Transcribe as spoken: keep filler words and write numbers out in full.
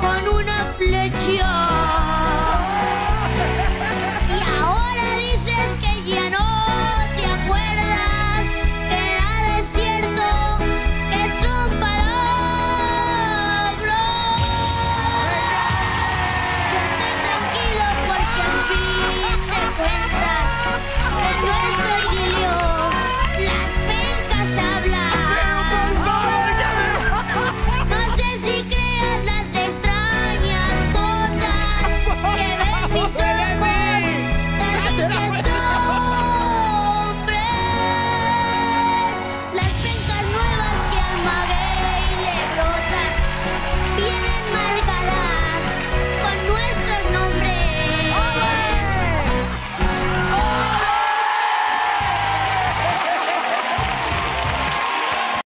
con una flecha.